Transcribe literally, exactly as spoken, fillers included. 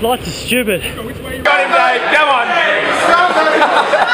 Flights are stupid. Got him, Dave. Come on.